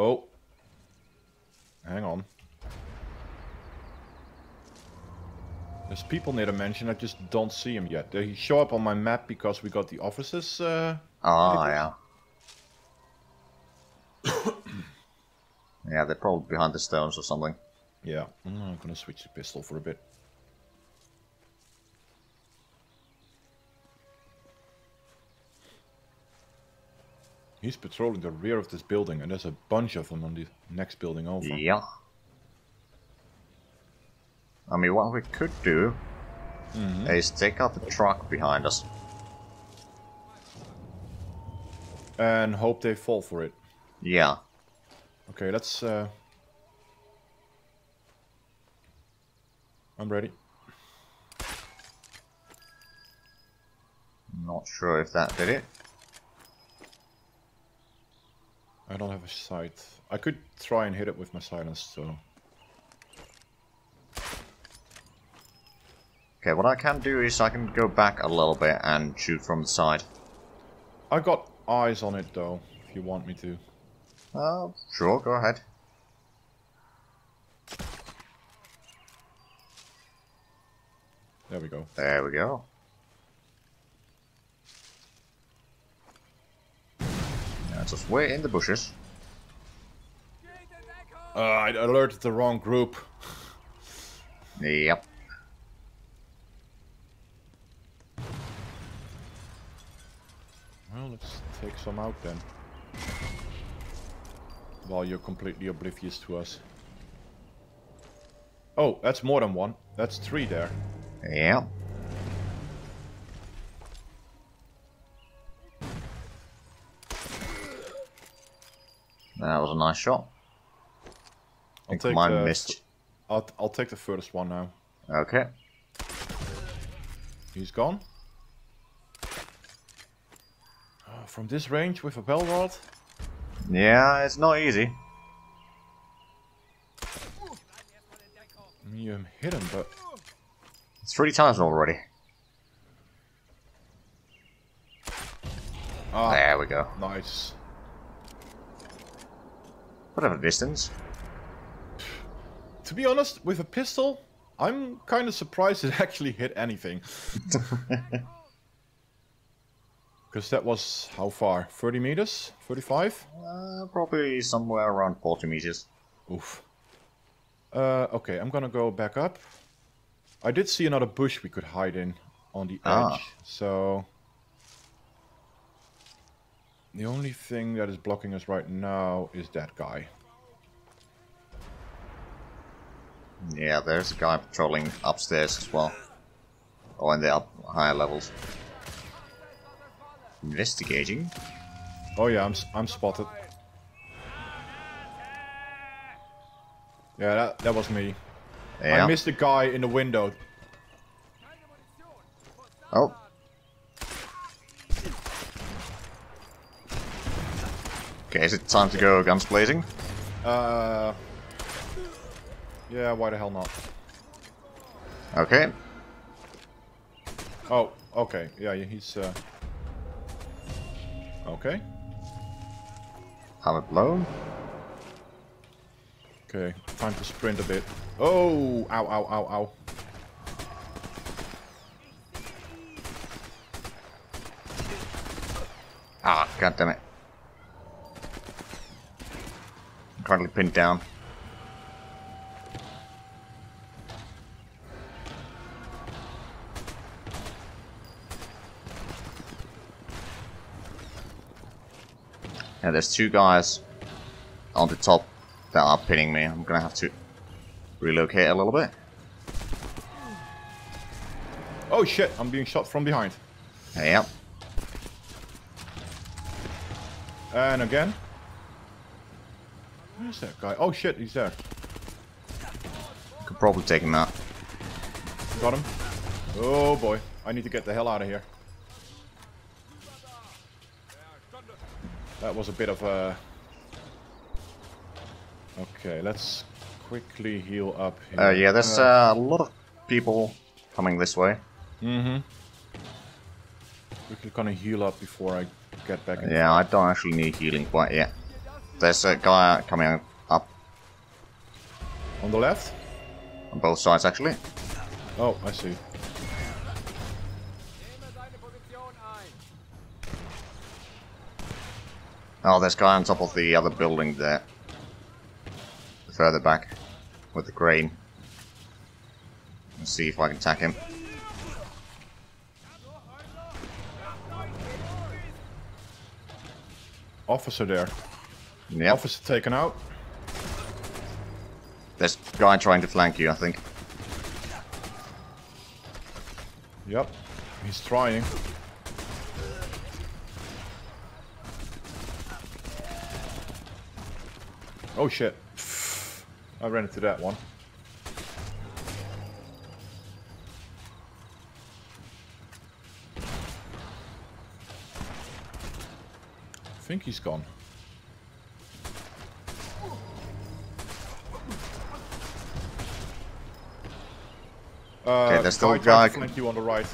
Oh. Hang on. There's people near the mansion, I just don't see them yet. They show up on my map because we got the offices. Yeah. Yeah, they're probably behind the stones or something. Yeah, I'm gonna switch the pistol for a bit. He's patrolling the rear of this building, and there's a bunch of them on the next building over. Yeah. I mean, what we could do is take out the truck behind us. And hope they fall for it. Yeah. Okay, let's... I'm ready. Not sure if that did it. I don't have a sight. I could try and hit it with my silence, though. So. Okay, what I can do is I can go back a little bit and shoot from the side. I got eyes on it though, if you want me to. Oh, sure, go ahead. There we go. There we go. Yeah, just way in the bushes. I alerted the wrong group. Yep. Well, let's take some out then. While you're completely oblivious to us. Oh, that's more than one. That's three there. Yeah. That was a nice shot. I think mine missed. I'll take the furthest one now. Okay. He's gone. From this range with a bell rod? Yeah, it's not easy. You hit him, but... It's 3 times already. Ah, there we go. Nice. Whatever distance. To be honest, with a pistol, I'm kind of surprised it actually hit anything. Because that was, how far? 30 meters? 35? Probably somewhere around 40 meters. Oof. Okay, I'm gonna go back up. I did see another bush we could hide in on the edge, so... The only thing that is blocking us right now is that guy. Yeah, there's a guy patrolling upstairs as well. Oh, and they're up higher levels. Investigating. Oh yeah, I'm spotted. Yeah, that was me. Yeah. I missed the guy in the window. Oh. Okay, is it time to go guns blazing? Yeah, why the hell not? Okay. Oh, okay. Yeah, he's okay. Have it blown. Okay, time to sprint a bit. Oh, ow, ow, ow, ow. Ah, god damn it. I'm currently pinned down. Yeah, there's 2 guys on the top that are pinning me. I'm gonna have to relocate a little bit. Oh shit, I'm being shot from behind. Yep. And again. Where's that guy? Oh shit, he's there. I could probably take him out. Got him. Oh boy, I need to get the hell out of here. That was a bit of a... Okay, let's quickly heal up here. Yeah, there's a lot of people coming this way. Quickly gonna heal up before I get back in. Yeah, I don't actually need healing quite yet. There's a guy coming up. On the left? On both sides, actually. Oh, I see. Oh, there's a guy on top of the other building there. Further back. With the crane. Let's see if I can attack him. Officer there. Yep. Officer taken out. There's a guy trying to flank you, I think. Yep, he's trying. Oh shit. I ran into that one. I think he's gone. Okay, there's still a guy. Flank you on the right.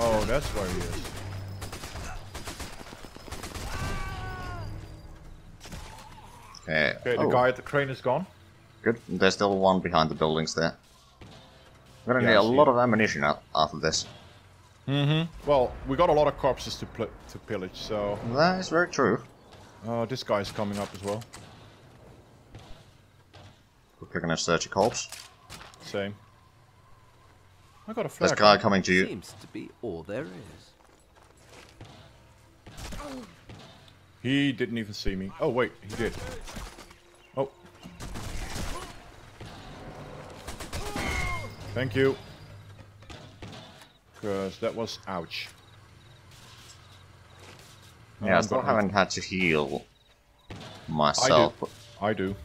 Oh, that's where he is. Okay, the guy at the crane is gone. Good. There's still one behind the buildings there. We're gonna need a lot of ammunition after this. Mm-hmm. Well, we got a lot of corpses to pillage, so... That is very true. Oh, this guy's coming up as well. We're gonna search a corpse. Same. I got a flag. There's a guy coming to you. Seems to be all there is. He didn't even see me. Oh, wait, he did. Oh. Thank you. Because that was... ouch. Yeah, I still haven't had to heal myself. I do.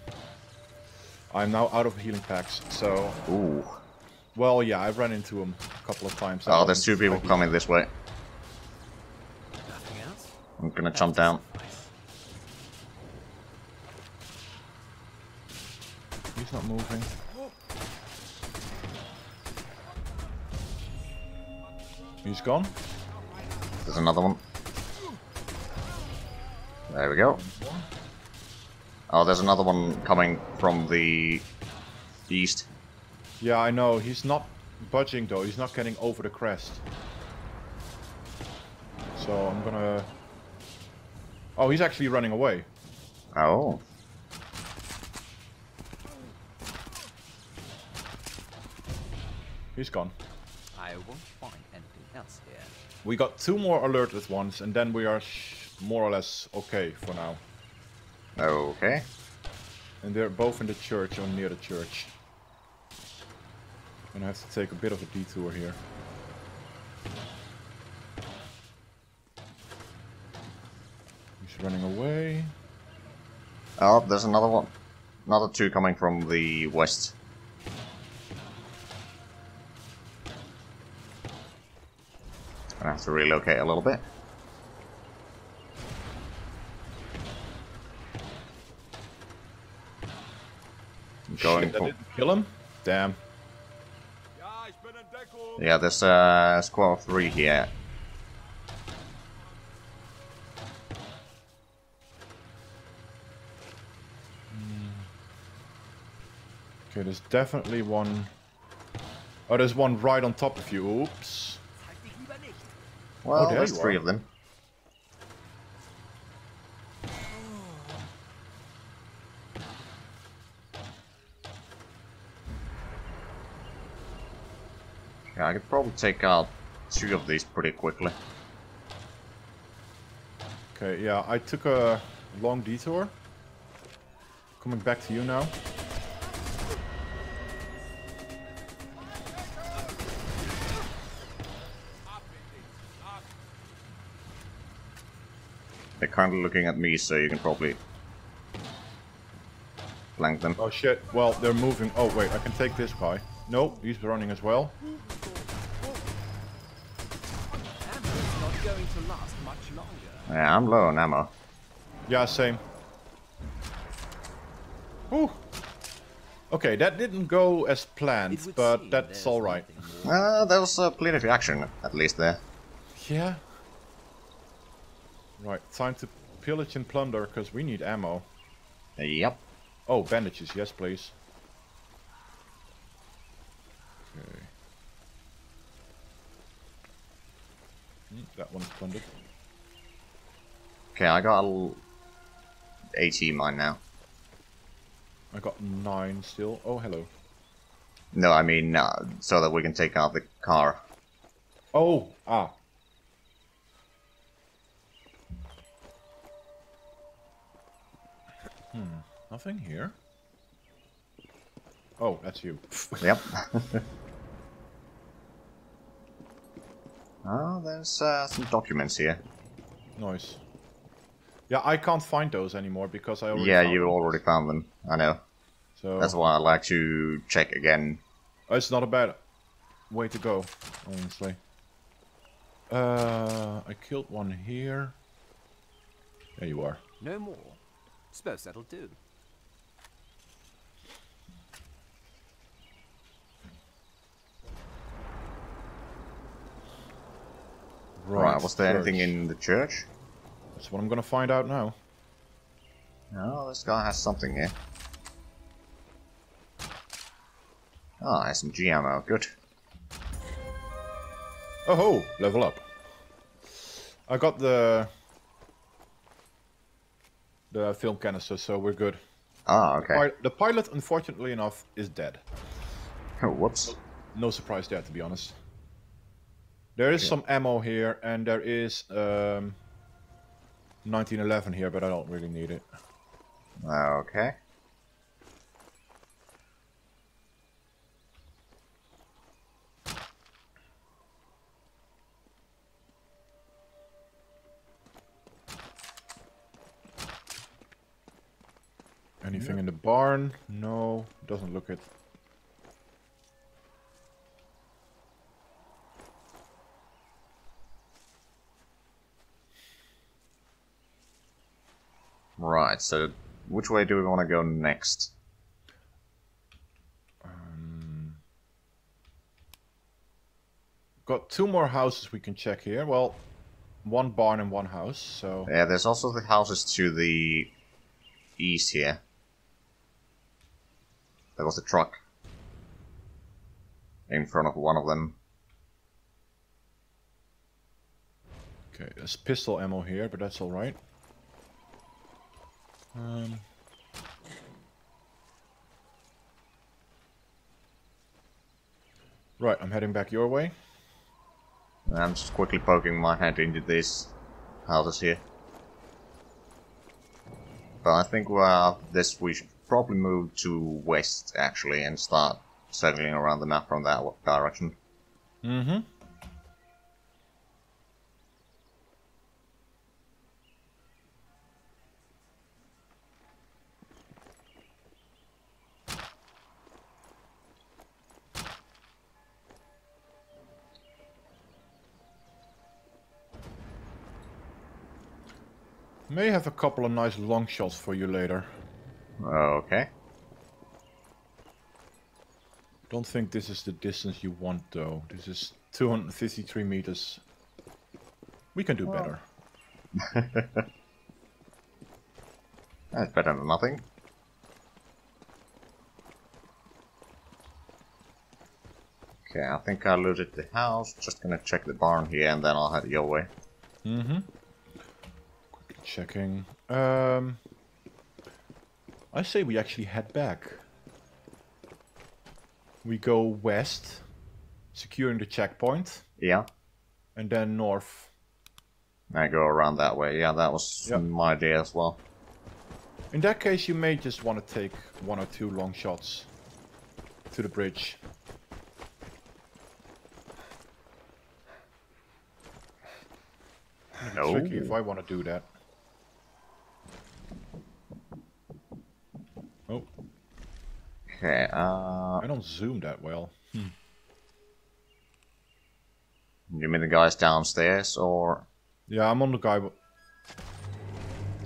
I'm now out of healing packs, so... Ooh. Well, yeah, I've run into him a couple of times. Oh, there's two people coming this way. Nothing else? I'm gonna jump down. He's not moving. He's gone. There's another one. There we go. Oh, there's another one coming from the east. Yeah, I know. He's not budging, though. He's not getting over the crest. So I'm gonna... Oh, he's actually running away. Oh. He's gone. I won't find anything else here. We got two more alerted ones, and then we are more or less okay for now. Okay. And they're both in the church or near the church. And I have to take a bit of a detour here. He's running away. Oh, there's another one. Another two coming from the west. Gonna have to relocate a little bit. Shit, that didn't kill him? Damn. Yeah, there's a squad of three here. Okay, there's definitely one. Oh, there's one right on top of you. Oops. Well, there's three of them. Yeah, I could probably take out two of these pretty quickly. Okay, yeah, I took a long detour. Coming back to you now. They're currently looking at me, so you can probably flank them. Oh shit, well, they're moving. Oh wait, I can take this guy. Nope, he's running as well. Yeah, I'm low on ammo. Yeah, same. Ooh. Okay, that didn't go as planned, but that's alright. There was plenty of action, at least there. Yeah. Right, time to pillage and plunder, because we need ammo. Yep. Oh, bandages, yes please. Okay. That one's plundered. Okay, I got a little 18 mine now. I got 9 still. Oh, hello. No, I mean, so that we can take out the car. Oh, ah. Hmm, nothing here. Oh, that's you. Yep. Oh, there's some documents here. Nice. Yeah, I can't find those anymore because I already found them. Already found them. I know. So that's why I like to check again. It's not a bad way to go, honestly. I killed one here. There you are. No more. Suppose that'll do. Right, was there anything in the church? That's what I'm gonna find out now. Oh, this guy has something here. Ah, SMG ammo, good. Oh ho, level up. I got the film canister, so we're good. Ah, okay. The pilot, unfortunately enough, is dead. Oh, whoops. No surprise there, to be honest. There is some ammo here, and there is 1911 here, but I don't really need it. Okay. Anything in the barn? No, doesn't look it. Right, so which way do we want to go next? Got 2 more houses we can check here. Well, 1 barn and 1 house, so... Yeah, there's also the houses to the east here. There was a truck in front of one of them. Okay, there's pistol ammo here, but that's alright. Right, I'm heading back your way. I'm just quickly poking my head into these houses here. But I think we should probably move to west, actually, and start circling around the map from that direction. Mm-hmm. May have a couple of nice long shots for you later. Okay. Don't think this is the distance you want though. This is 253 meters. We can do better. That's better than nothing. Okay, I think I looted the house. Just gonna check the barn here and then I'll head your way. Mm-hmm. Checking. I say we actually head back. We go west, securing the checkpoint. Yeah. And then north. I go around that way. Yeah, that was my idea as well. In that case, you may just want to take 1 or 2 long shots to the bridge. No. Tricky if I want to do that. Oh. Okay, I don't zoom that well. You mean the guys downstairs, or...? Yeah, I'm on the guy...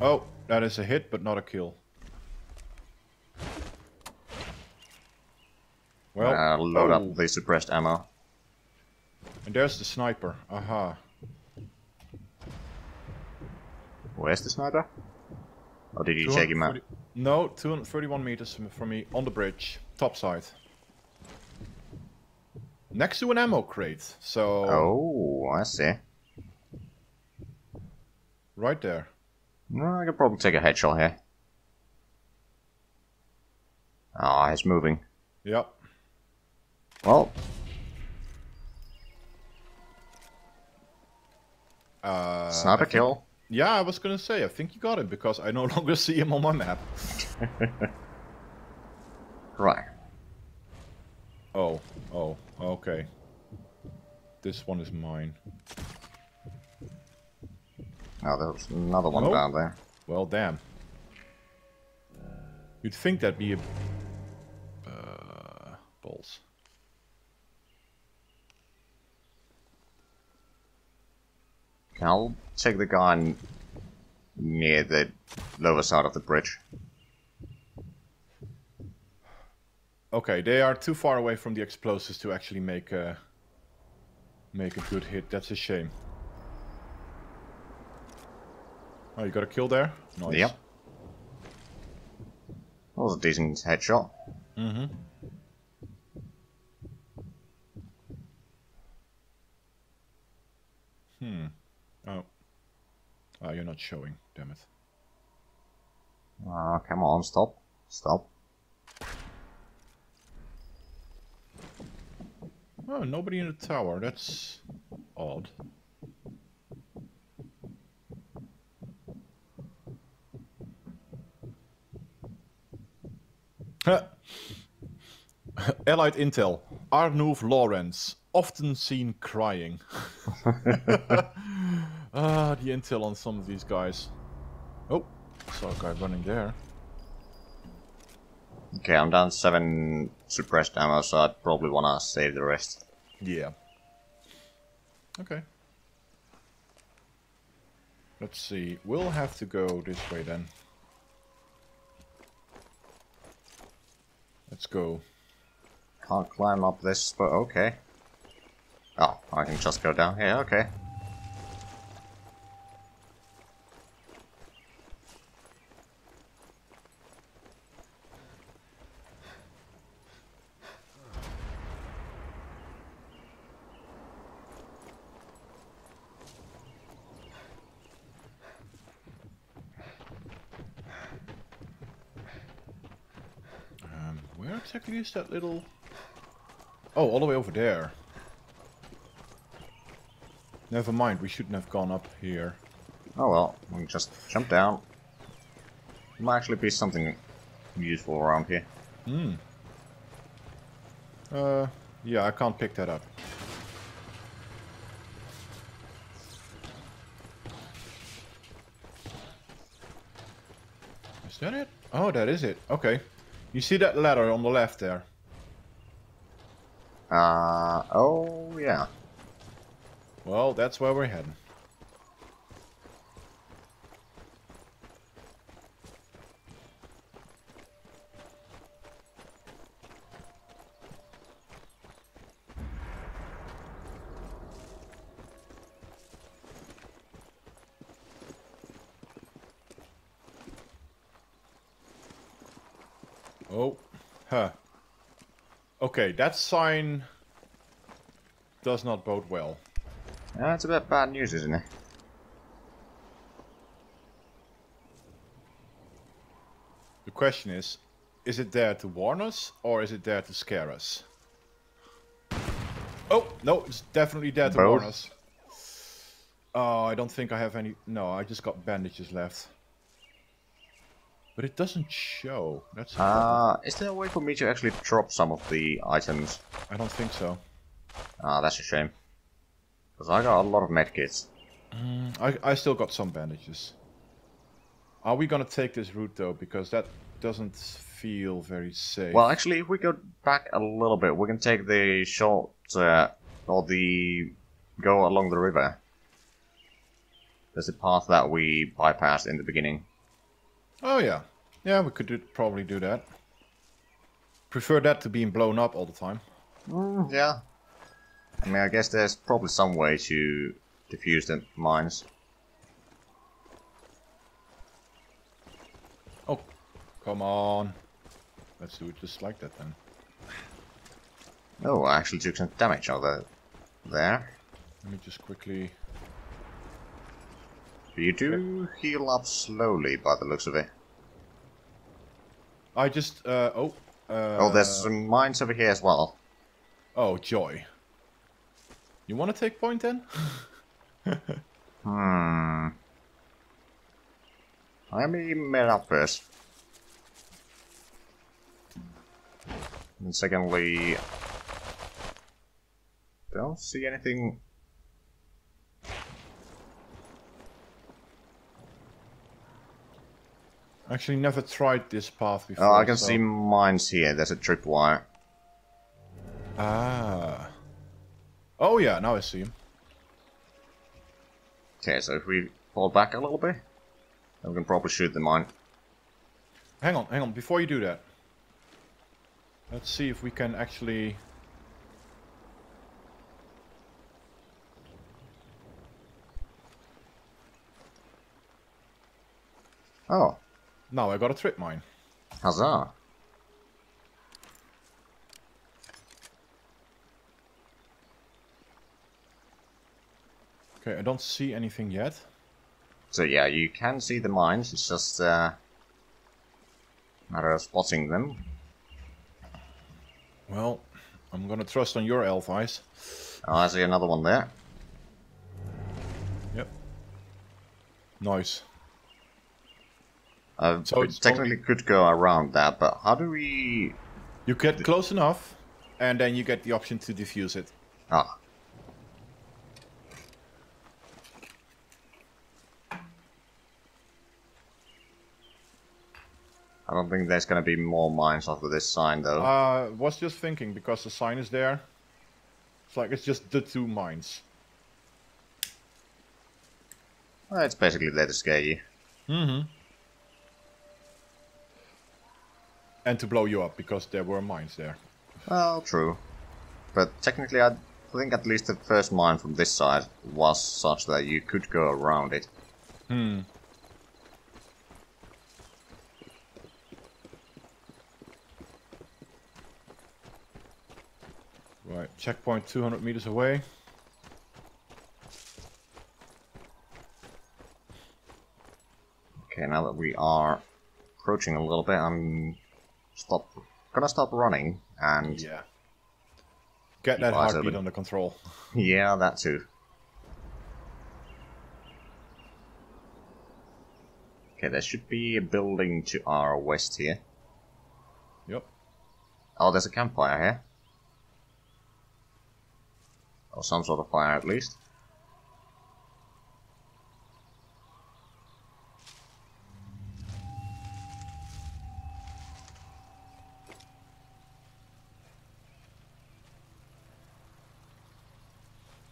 Oh, that is a hit, but not a kill. Well, load up the suppressed ammo. And there's the sniper. Aha. Where's the sniper? Or did you check him out? No, 231 meters from me on the bridge, top side. Next to an ammo crate, so... Oh, I see. Right there. No, I could probably take a headshot here. Ah, he's moving. Yep. Well. Sniper kill. Yeah, I was gonna say, I think you got it, because I no longer see him on my map. Right. Oh, oh, okay. This one is mine. Oh, there's another one down there. Well, damn. You'd think that'd be a... balls. I'll take the gun near the lower side of the bridge. Okay, they are too far away from the explosives to actually make a good hit. That's a shame. Oh, you got a kill there? Nice. Yep. That was a decent headshot. Mm-hmm. Hmm. Oh. Oh, you're not showing. Damn it. Ah, come on. Stop. Stop. Oh, nobody in the tower. That's odd. Allied intel. Arnulf Lawrence, often seen crying. Ah, the intel on some of these guys. Oh, saw a guy running there. Okay, I'm down 7 suppressed ammo, so I'd probably want to save the rest. Yeah. Okay. Let's see. We'll have to go this way then. Let's go. Can't climb up this, but okay. Oh, I can just go down here, okay. Exactly is that little... Oh, all the way over there. Never mind, we shouldn't have gone up here. Oh well, we can just jump down. There might actually be something useful around here. Hmm. Yeah, I can't pick that up. Is that it? Oh, that is it. Okay. You see that ladder on the left there? Oh yeah. Well, that's where we're heading. Oh, huh. Okay, that sign does not bode well. That's a bit bad news, isn't it? The question is it there to warn us, or is it there to scare us? Oh, no, it's definitely there to warn us. Oh, I don't think I have any... No, I just got bandages left. But it doesn't show. That's is there a way for me to actually drop some of the items? I don't think so. Ah, that's a shame. Because I got a lot of medkits. I still got some bandages. Are we going to take this route though? Because that doesn't feel very safe. Well, actually, if we go back a little bit, we can take the short... go along the river. There's a path that we bypassed in the beginning. Oh yeah. Yeah, we could probably do that. prefer that to being blown up all the time. Mm, yeah. I mean, I guess there's probably some way to defuse the mines. Oh, come on. Let's do it just like that then. Oh, I actually took some damage out of there. Let me just quickly... You do heal up slowly by the looks of it. I just, oh, there's some mines over here as well. Oh, joy. You want to take point then? Hmm. I may melt up first. And secondly... Don't see anything... Actually, never tried this path before. Oh, I can see mines here. There's a tripwire. Ah. Oh yeah, now I see him. Okay, so if we fall back a little bit, then we can probably shoot the mine. Hang on, hang on. Before you do that, let's see if we can actually... Oh. No, I got a trip mine. Huzzah! Okay, I don't see anything yet. So yeah, you can see the mines, it's just a matter of spotting them. Well, I'm gonna trust on your elf eyes. Oh, I see another one there. Yep. Nice. So it's technically could go around that, but how do we... You get close enough, and then you get the option to defuse it. Ah. I don't think there's going to be more mines after this sign, though. I was just thinking, because the sign is there. It's like, it's just the two mines. Well, it's basically there to scare you. Mm-hmm. And to blow you up, because there were mines there. Well, true. But technically, I think at least the first mine from this side was such that you could go around it. Hmm. Right, checkpoint 200 meters away. Okay, now that we are approaching a little bit, I'm... gonna stop running and get that heartbeat under control. Yeah, that too. Okay, there should be a building to our west here. Yep. Oh, there's a campfire here. Or some sort of fire at least.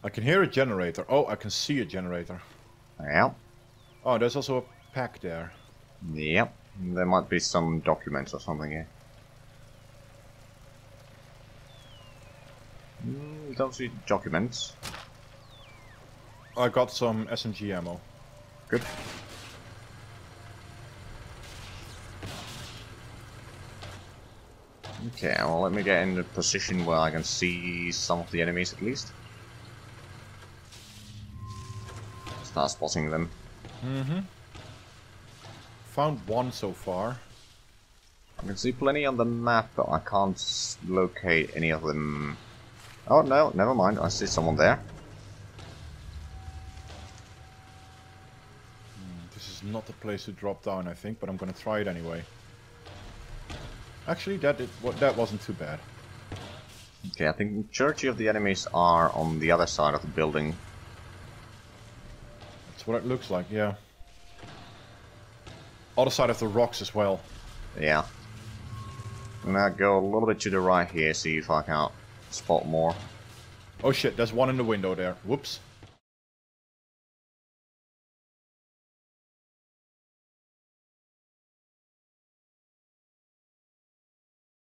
I can hear a generator. Oh, I can see a generator. Yep. Oh, there's also a pack there. Yep. There might be some documents or something here. Don't see documents. I got some SMG ammo. Good. Okay, well, let me get in the position where I can see some of the enemies at least. Start spotting them. Mm-hmm. Found one so far. I can see plenty on the map, but I can't locate any of them. Oh no, never mind. I see someone there. This is not the place to drop down, I think, but I'm gonna try it anyway. Actually, that wasn't too bad. Okay, I think the majority of the enemies are on the other side of the building. What it looks like, yeah. Other side of the rocks as well. Yeah. I'm gonna go a little bit to the right here, see if I can spot more. Oh shit, there's one in the window there. Whoops.